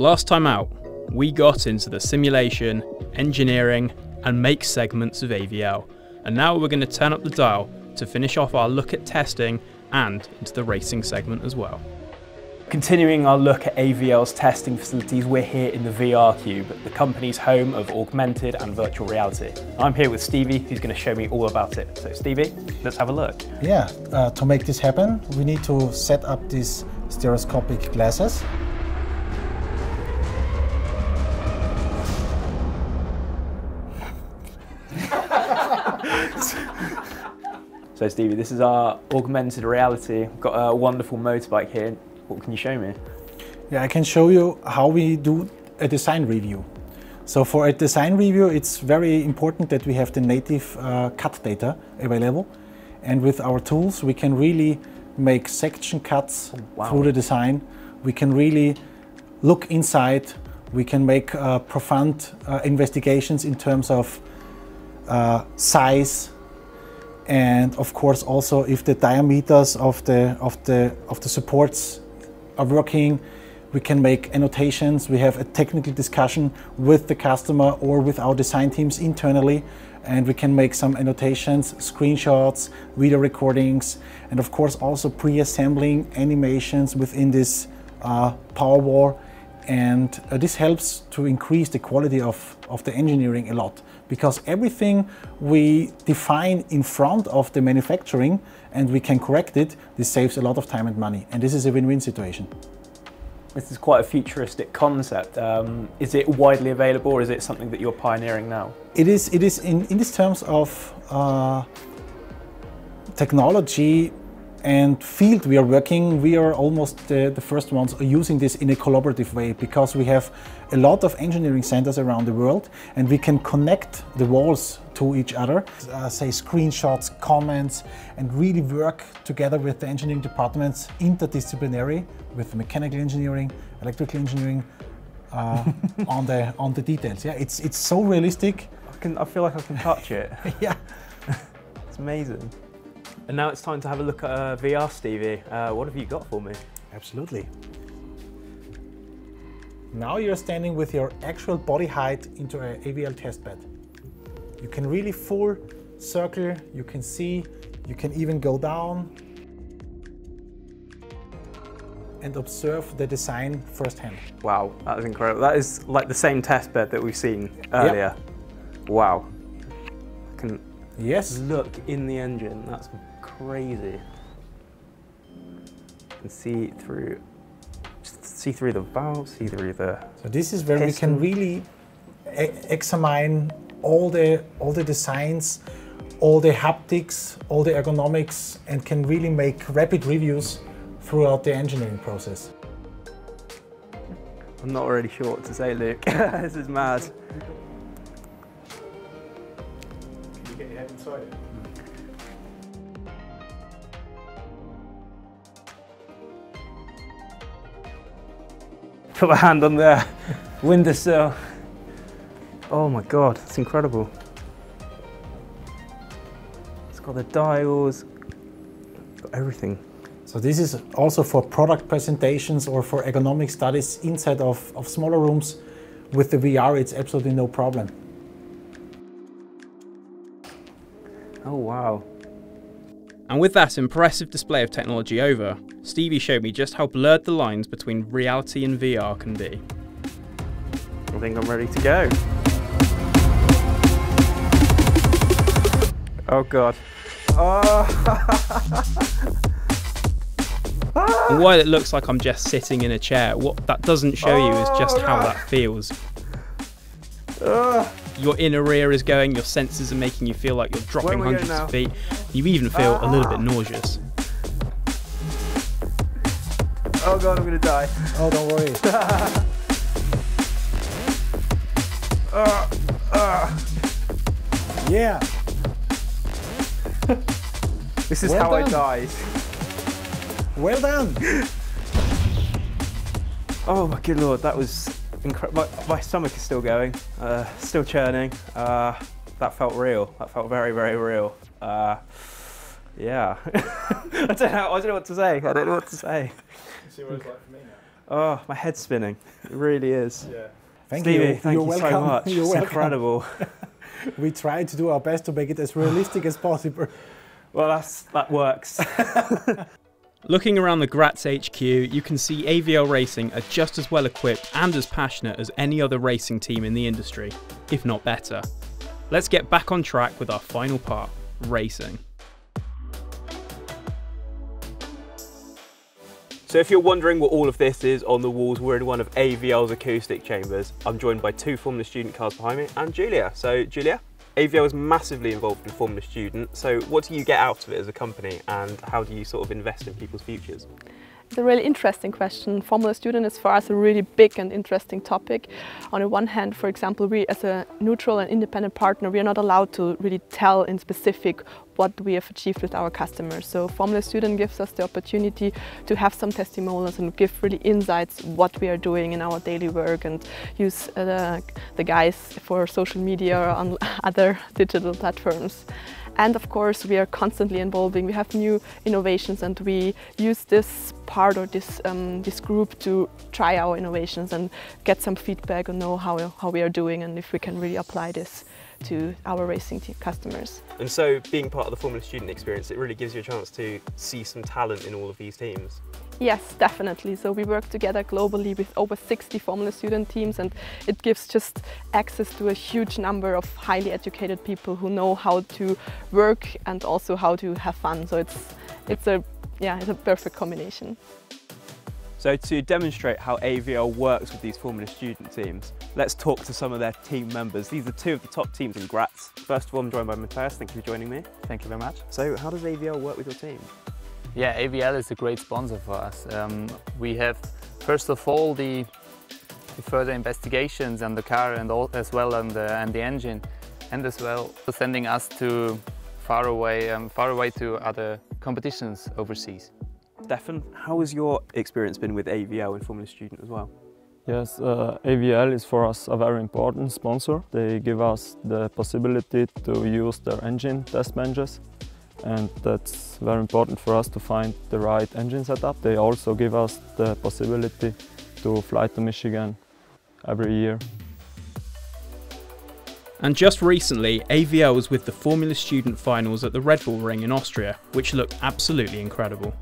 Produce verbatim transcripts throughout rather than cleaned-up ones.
Last time out, we got into the simulation, engineering, and make segments of A V L, and now we're going to turn up the dial to finish off our look at testing and into the racing segment as well. Continuing our look at A V L's testing facilities, we're here in the V R Cube, the company's home of augmented and virtual reality. I'm here with Stevie, who's going to show me all about it. So Stevie, let's have a look. Yeah, uh, to make this happen, we need to set up these stereoscopic glasses. So Stevie, this is our augmented reality. We've got a wonderful motorbike here. What can you show me? Yeah, I can show you how we do a design review. So for a design review, it's very important that we have the native uh, cut data available. And with our tools, we can really make section cuts wow. through the design. We can really look inside. We can make uh, profound uh, investigations in terms of uh, size, and of course also if the diameters of the of the of the supports are working, we can make annotations. We have a technical discussion with the customer or with our design teams internally, and we can make some annotations, screenshots, video recordings, and of course also pre-assembling animations within this uh, Powerwall. And uh, this helps to increase the quality of, of the engineering a lot, because everything we define in front of the manufacturing and we can correct it, this saves a lot of time and money. And this is a win-win situation. This is quite a futuristic concept. Um, is it widely available, or is it something that you're pioneering now? It is, it is in, in this terms of uh, technology and field we are working, we are almost the, the first ones using this in a collaborative way, because we have a lot of engineering centers around the world and we can connect the walls to each other, uh, say screenshots, comments, and really work together with the engineering departments, interdisciplinary, with mechanical engineering, electrical engineering, uh, on, the, on the details. Yeah, it's, it's so realistic. I, can, I feel like I can touch it. Yeah. It's amazing. And now it's time to have a look at uh, V R, Stevie. Uh, what have you got for me? Absolutely. Now you're standing with your actual body height into an A V L testbed. You can really full circle, you can see, you can even go down and observe the design firsthand. Wow, that is incredible. That is like the same testbed that we've seen earlier. Yep. Wow. I can yes. look in the engine. That's crazy. You can see through, see through the valve, see through the. So this is where piston. We can really e examine all the all the designs, all the haptics, all the ergonomics, and can really make rapid reviews throughout the engineering process. I'm not really sure what to say, Luke. This is mad. Can you get your head inside it? Put my hand on the windowsill. Oh my god, that's incredible. It's got the dials, got everything. So this is also for product presentations or for ergonomic studies inside of, of smaller rooms. With the V R, it's absolutely no problem. Oh wow. And with that impressive display of technology over, Stevie showed me just how blurred the lines between reality and V R can be. I think I'm ready to go. Oh God. Oh. And while it looks like I'm just sitting in a chair, what that doesn't show oh, you is just no. how that feels. Uh. Your inner ear is going, your senses are making you feel like you're dropping hundreds of feet. You even feel ah. a little bit nauseous. Oh god, I'm gonna die. Oh, don't worry. uh, uh. Yeah. This is well how done. I died. Well done. Oh my good lord, that was incredible. My, my stomach is still going, uh, still churning. Uh, that felt real. That felt very, very real. Uh, yeah, I don't know. I don't know what to say. I don't know what to say. See what it's like for me now. Oh, my head's spinning. It really is. Yeah. Thank Stevie, you. thank You're you welcome. so much. You're it's welcome. incredible. We try to do our best to make it as realistic as possible. Well, that's, that works. Looking around the Graz H Q, you can see A V L Racing are just as well equipped and as passionate as any other racing team in the industry, if not better. Let's get back on track with our final part, racing. So if you're wondering what all of this is on the walls, we're in one of A V L's acoustic chambers. I'm joined by two Formula Student cars behind me and Julia. So Julia, A V L is massively involved in Formula Student. So what do you get out of it as a company and how do you sort of invest in people's futures? It's a really interesting question. Formula Student is for us a really big and interesting topic. On the one hand, for example, we as a neutral and independent partner, we are not allowed to really tell in specific what we have achieved with our customers. So Formula Student gives us the opportunity to have some testimonials and give really insights what we are doing in our daily work and use uh, the, the guys for social media or on other digital platforms. And of course, we are constantly evolving. We have new innovations and we use this part or this, um, this group to try our innovations and get some feedback and know how, how we are doing and if we can really apply this to our racing team customers. And so being part of the Formula Student experience, it really gives you a chance to see some talent in all of these teams. Yes, definitely. So we work together globally with over sixty Formula Student teams and it gives just access to a huge number of highly educated people who know how to work and also how to have fun. So it's, it's, a, yeah, it's a perfect combination. So to demonstrate how A V L works with these Formula Student teams, let's talk to some of their team members. These are two of the top teams in Graz. First of all, I'm joined by Matthias. Thank you for joining me. Thank you very much. So how does A V L work with your team? Yeah, A V L is a great sponsor for us. Um, we have, first of all, the, the further investigations on the car and all, as well on the, and the engine, and as well sending us to far away, um, far away to other competitions overseas. Stefan, how has your experience been with A V L and Formula Student as well? Yes, uh, A V L is for us a very important sponsor. They give us the possibility to use their engine test benches, and that's very important for us to find the right engine setup. They also give us the possibility to fly to Michigan every year. And just recently, A V L was with the Formula Student finals at the Red Bull Ring in Austria, which looked absolutely incredible.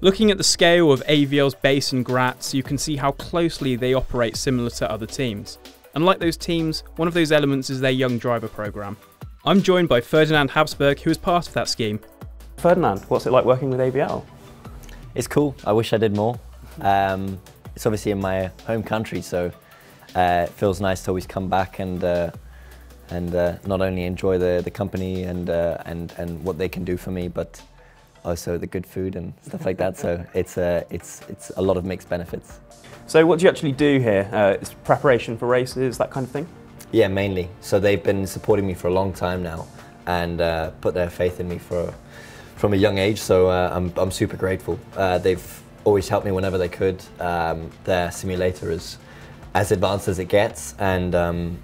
Looking at the scale of A V L's base in Graz, you can see how closely they operate similar to other teams. And like those teams, one of those elements is their young driver program. I'm joined by Ferdinand Habsburg, who is part of that scheme. Ferdinand, what's it like working with A V L? It's cool. I wish I did more. Um, it's obviously in my home country, so uh, it feels nice to always come back and uh, and uh, not only enjoy the the company and uh, and and what they can do for me, but also the good food and stuff like that, so it's, uh, it's, it's a lot of mixed benefits. So what do you actually do here? Uh, it's preparation for races, that kind of thing? Yeah, mainly. So they've been supporting me for a long time now and uh, put their faith in me for, from a young age, so uh, I'm, I'm super grateful. Uh, they've always helped me whenever they could. Um, their simulator is as advanced as it gets, and, um,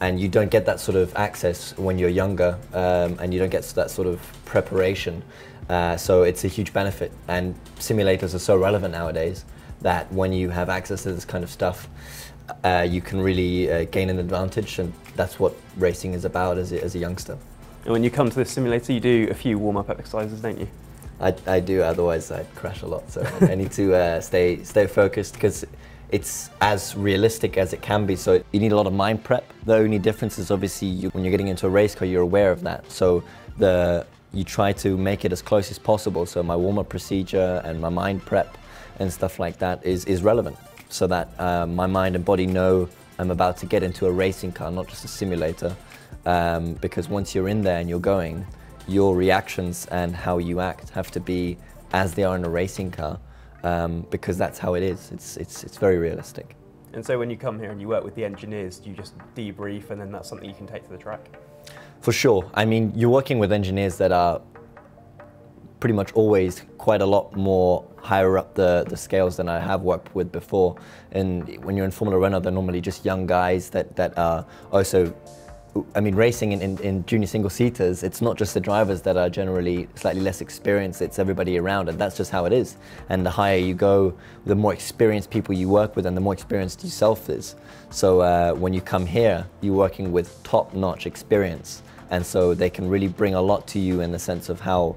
and you don't get that sort of access when you're younger, um, and you don't get that sort of preparation. Uh, so it's a huge benefit, and simulators are so relevant nowadays that when you have access to this kind of stuff, uh, you can really uh, gain an advantage, and that's what racing is about as a, as a youngster. And when you come to the simulator, you do a few warm-up exercises, don't you? I, I do, otherwise I'd crash a lot, so I need to uh, stay, stay focused, because it's as realistic as it can be, so you need a lot of mind prep. The only difference is obviously you, when you're getting into a race car, you're aware of that, so the you try to make it as close as possible, so my warm-up procedure and my mind prep and stuff like that is, is relevant, so that uh, my mind and body know I'm about to get into a racing car, not just a simulator, um, because once you're in there and you're going, your reactions and how you act have to be as they are in a racing car, um, because that's how it is. It's, it's, it's very realistic. And so when you come here and you work with the engineers, do you just debrief and then that's something you can take to the track? For sure. I mean, you're working with engineers that are pretty much always quite a lot more higher up the, the scales than I have worked with before. And when you're in Formula Renault, they're normally just young guys that, that are also, I mean, racing in, in, in junior single-seaters, it's not just the drivers that are generally slightly less experienced, it's everybody around, and that's just how it is. And the higher you go, the more experienced people you work with and the more experienced yourself is. So uh, when you come here, you're working with top-notch experience, and so they can really bring a lot to you in the sense of how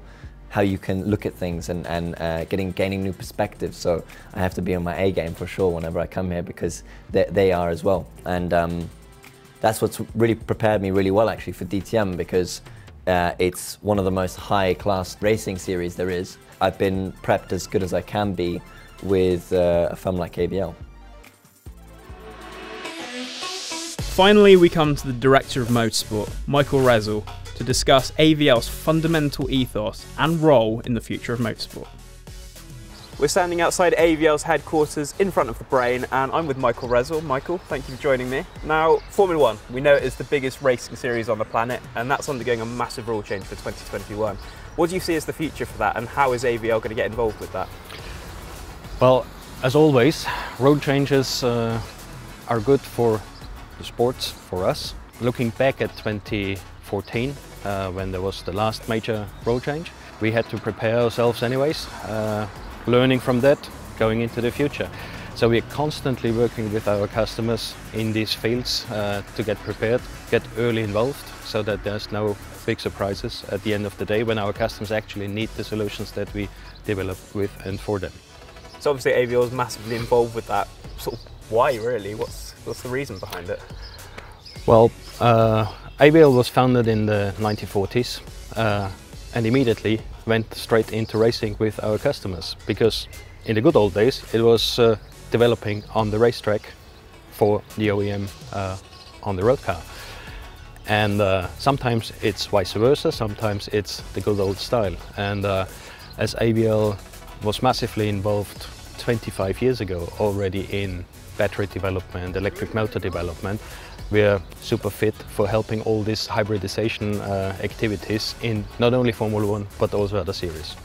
how you can look at things and, and uh, getting gaining new perspectives. So I have to be on my A game for sure whenever I come here, because they, they are as well. And um, that's what's really prepared me really well actually for D T M, because uh, it's one of the most high-class racing series there is. I've been prepped as good as I can be with uh, a firm like A V L. Finally, we come to the Director of Motorsport, Michael Rezel, to discuss A V L's fundamental ethos and role in the future of motorsport. We're standing outside A V L's headquarters in front of the Brain, and I'm with Michael Rezel. Michael, thank you for joining me. Now, Formula One, we know it is the biggest racing series on the planet, and that's undergoing a massive rule change for twenty twenty-one. What do you see as the future for that, and how is A V L going to get involved with that? Well, as always, rule changes uh, are good for the sports, for us. Looking back at twenty fourteen, uh, when there was the last major rule change, we had to prepare ourselves anyways. Uh, learning from that, going into the future. So we're constantly working with our customers in these fields uh, to get prepared, get early involved, so that there's no big surprises at the end of the day when our customers actually need the solutions that we develop with and for them. So obviously A V L is massively involved with that. So why really? What's, what's the reason behind it? Well, uh, A V L was founded in the nineteen forties. Uh, and immediately went straight into racing with our customers, because in the good old days it was uh, developing on the racetrack for the O E M uh, on the road car. And uh, sometimes it's vice versa, sometimes it's the good old style. And uh, as A V L was massively involved twenty-five years ago already in battery development, electric motor development, we're super fit for helping all these hybridization uh, activities in not only Formula One, but also other series.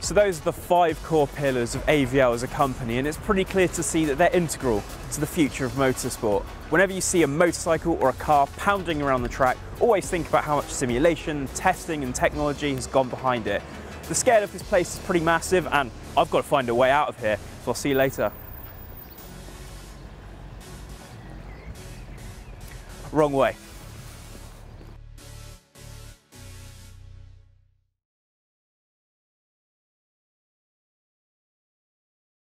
So those are the five core pillars of A V L as a company, and it's pretty clear to see that they're integral to the future of motorsport. Whenever you see a motorcycle or a car pounding around the track, always think about how much simulation, testing and technology has gone behind it. The scale of this place is pretty massive, and I've got to find a way out of here, so I'll see you later. Wrong way.